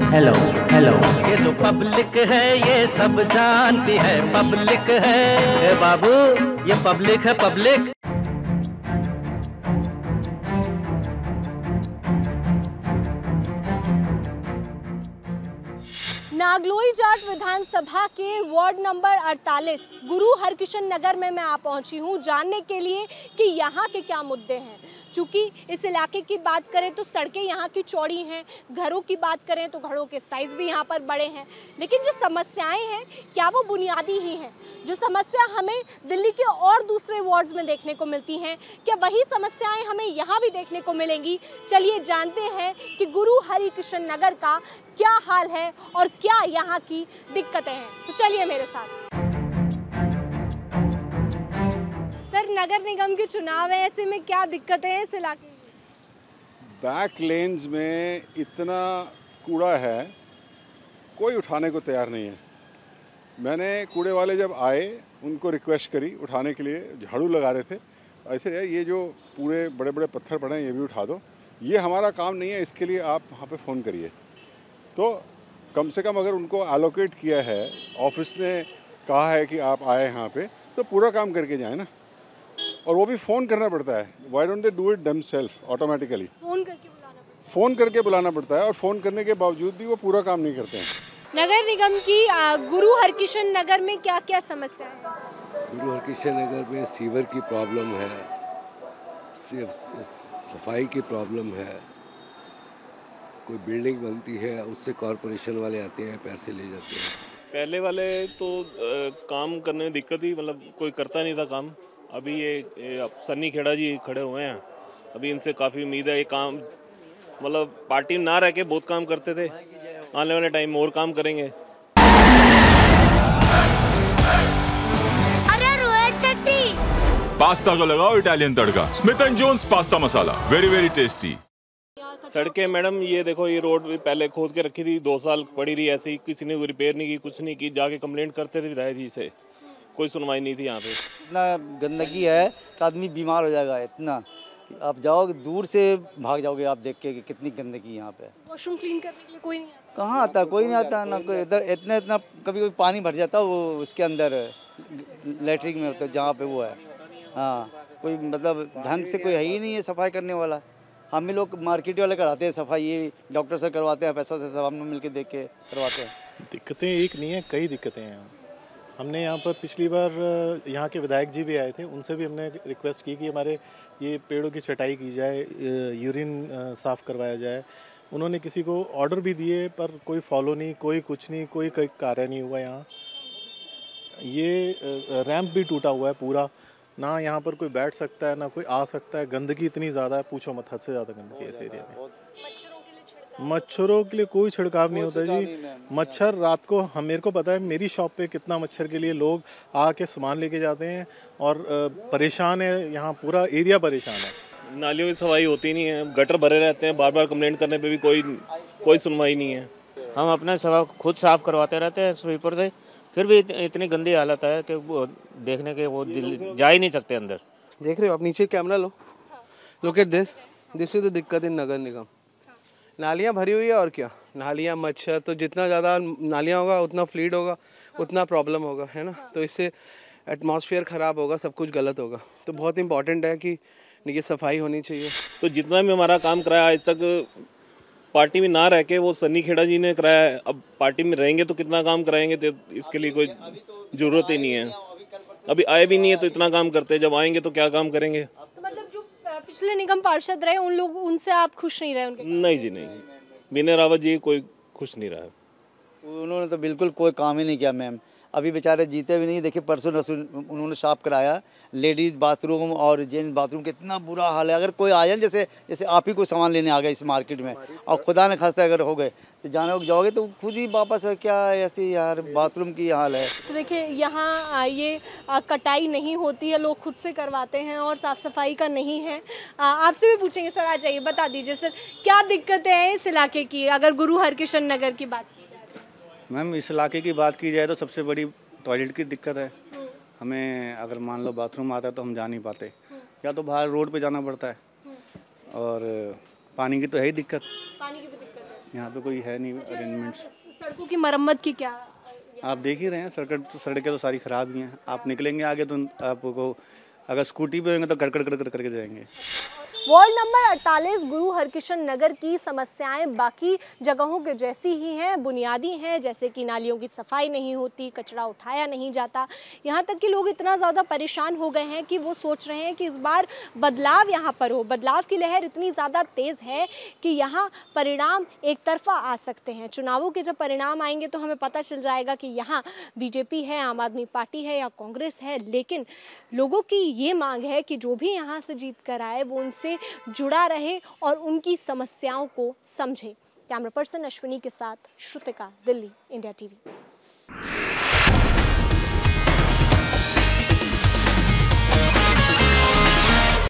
Hello hello, ये जो public है ये सब जानती है, पब्लिक है बाबू, ये पब्लिक है पब्लिक। नागलोई जाट विधानसभा के वार्ड नंबर 48 गुरु हरकिशन नगर में मैं पहुंची हूं जानने के लिए कि यहां के क्या मुद्दे हैं। चूँकि इस इलाके की बात करें तो सड़कें यहाँ की चौड़ी हैं, घरों की बात करें तो घरों के साइज़ भी यहाँ पर बड़े हैं, लेकिन जो समस्याएं हैं क्या वो बुनियादी ही हैं? जो समस्या हमें दिल्ली के और दूसरे वार्ड्स में देखने को मिलती हैं, क्या वही समस्याएं हमें यहाँ भी देखने को मिलेंगी? चलिए जानते हैं कि गुरु हरिकिशन नगर का क्या हाल है और क्या यहाँ की दिक्कतें हैं। तो चलिए मेरे साथ। नगर निगम के चुनाव है, ऐसे में क्या दिक्कतें हैं इस इलाके की? बैक लेन्स में इतना कूड़ा है, कोई उठाने को तैयार नहीं है। मैंने कूड़े वाले जब आए उनको रिक्वेस्ट करी उठाने के लिए, झाड़ू लगा रहे थे, ऐसे यार ये जो पूरे बड़े बड़े पत्थर पड़े हैं ये भी उठा दो, ये हमारा काम नहीं है, इसके लिए आप वहाँ पर फ़ोन करिए। तो कम से कम अगर उनको एलोकेट किया है, ऑफिस ने कहा है कि आप आए यहाँ पर, तो पूरा काम करके जाए ना, और वो भी फ़ोन करना पड़ता है। Why don't they do it themselves automatically? Phone करके बुलाना पड़ता है, और फ़ोन करने के बावजूद भी वो पूरा काम नहीं करते हैं। नगर निगम की गुरु हरकिशन नगर में क्या क्या समस्या है? गुरु हरकिशन नगर में सीवर की प्रॉब्लम है, सफाई की प्रॉब्लम है। कोई बिल्डिंग बनती है उससे कॉरपोरेशन वाले आते हैं, पैसे ले जाते हैं। पहले वाले तो काम करने में दिक्कत ही, मतलब कोई करता नहीं था काम। अभी ये सन्नी खेड़ा जी खड़े हुए हैं, अभी इनसे काफ़ी उम्मीद है। ये काम मतलब पार्टी में ना रह के बहुत काम करते थे, आने वाले टाइम में और काम करेंगे। अरे रोहित चट्टी, पास्ता को लगाओ इटालियन तड़का, Smith and Jones pasta masala, very very tasty. सड़कें मैडम ये देखो, ये रोड पहले खोद के रखी थी, 2 साल पड़ी रही ऐसी, किसी ने रिपेयर नहीं की, कुछ नहीं की। जाके कंप्लेंट करते थे विधायक जी से, कोई सुनवाई नहीं थी। यहाँ पे इतना गंदगी है कि आदमी बीमार हो जाएगा, इतना कि आप जाओगे दूर से भाग जाओगे आप देख के कि कितनी गंदगी यहाँ पे। वॉशरूम क्लीन करने के लिए कोई नहीं आता, कहाँ आता? कोई नहीं आता ना, कोई इतना कभी कभी पानी भर जाता वो उसके अंदर लेटरिन में होता है जहाँ पे वो है। हाँ, कोई मतलब ढंग से कोई है ही नहीं है सफाई करने वाला। हम ही लोग मार्केट वाले कराते हैं सफाई, ये डॉक्टर से करवाते हैं, पैसों से सब हम मिल के देख के करवाते हैं। दिक्कतें एक नहीं है, कई दिक्कतें हैं। हमने यहाँ पर पिछली बार यहाँ के विधायक जी भी आए थे, उनसे भी हमने रिक्वेस्ट की कि हमारे ये पेड़ों की छटाई की जाए, यूरिन साफ़ करवाया जाए। उन्होंने किसी को ऑर्डर भी दिए पर कोई फॉलो नहीं, कोई कुछ नहीं, कोई कार्य नहीं हुआ। यहाँ ये रैंप भी टूटा हुआ है पूरा, ना यहाँ पर कोई बैठ सकता है ना कोई आ सकता है। गंदगी इतनी ज़्यादा है, पूछो मत, हद से ज़्यादा गंदगी है इस एरिया में। मच्छरों के लिए कोई छिड़काव नहीं होता जी। मच्छर रात को, हम मेरे को पता है मेरी शॉप पे कितना मच्छर के लिए लोग आके सामान लेके जाते हैं और परेशान है, यहाँ पूरा एरिया परेशान है। नालियों की सफाई होती नहीं है, गटर भरे रहते हैं, बार बार कंप्लेंट करने पे भी कोई सुनवाई नहीं है। हम अपना सब खुद साफ़ करवाते रहते हैं स्वीपर से, फिर भी इतनी गंदी हालत है कि देखने के वो जा ही नहीं सकते अंदर। देख रहे हो आप, नीचे कैमरा लो, look at this, this is the दिक्कत इन नगर निगम। नालियाँ भरी हुई है, और क्या नालियाँ, मच्छर, तो जितना ज़्यादा नालियाँ होगा उतना फ्लूइड होगा, उतना प्रॉब्लम होगा, है ना। तो इससे एटमॉस्फेयर ख़राब होगा, सब कुछ गलत होगा। तो बहुत इंपॉर्टेंट है कि ये सफाई होनी चाहिए। तो जितना भी हमारा काम कराया आज तक पार्टी में ना रह के, वो सन्नी खेड़ा जी ने कराया है। अब पार्टी में रहेंगे तो कितना काम कराएंगे, तो इसके लिए कोई ज़रूरत ही नहीं है। अभी आए भी नहीं है तो इतना काम करते हैं, जब आएंगे तो क्या काम करेंगे। पिछले निगम पार्षद रहे उन लोग, उनसे आप खुश नहीं रहे उनके? नहीं जी नहीं, विनय रावत जी कोई खुश नहीं रहा, उन्होंने तो बिल्कुल कोई काम ही नहीं किया मैम। अभी बेचारे जीते भी नहीं, देखिए परसों उन्होंने साफ कराया लेडीज़ बाथरूम और जेंट्स बाथरूम, कितना बुरा हाल है। अगर कोई आ जाए, जैसे जैसे आप ही कोई सामान लेने आ गए इस मार्केट में और खुदा न खास्ता अगर हो गए तो जाने जाओगे तो खुद ही वापस है, क्या ऐसे यार बाथरूम की हाल है। तो देखिए यहाँ ये कटाई नहीं होती है, लोग खुद से करवाते हैं और साफ़ सफाई का नहीं है। आपसे भी पूछेंगे सर, आ जाइए, बता दीजिए सर क्या दिक्कतें हैं इस इलाके की अगर गुरु हरकिशन नगर की बात? मैम इस इलाके की बात की जाए तो सबसे बड़ी टॉयलेट की दिक्कत है। हमें अगर मान लो बाथरूम आता है तो हम जा नहीं पाते, या तो बाहर रोड पे जाना पड़ता है, और पानी की तो है ही दिक्कत। पानी की भी दिक्कत है। यहाँ पे कोई है नहीं अरेंजमेंट्स। सड़कों की मरम्मत की क्या आप देख ही रहे हैं, सड़कें तो सारी खराब ही हैं। आप निकलेंगे आगे तो आपको अगर स्कूटी पे होंगे तो कड़कड़ कड़कड़ करके जाएंगे। वार्ड नंबर 48 गुरु हरकिशन नगर की समस्याएं बाकी जगहों के जैसी ही हैं, बुनियादी हैं, जैसे कि नालियों की सफाई नहीं होती, कचरा उठाया नहीं जाता। यहाँ तक कि लोग इतना ज़्यादा परेशान हो गए हैं कि वो सोच रहे हैं कि इस बार बदलाव यहाँ पर हो। बदलाव की लहर इतनी ज़्यादा तेज़ है कि यहाँ परिणाम एक तरफा आ सकते हैं। चुनावों के जब परिणाम आएंगे तो हमें पता चल जाएगा कि यहाँ बीजेपी है, आम आदमी पार्टी है या कांग्रेस है। लेकिन लोगों की ये मांग है कि जो भी यहाँ से जीत कर आए वो उनसे जुड़ा रहे और उनकी समस्याओं को समझे। कैमरा पर्सन अश्विनी के साथ श्रुतिका, दिल्ली, इंडिया टीवी।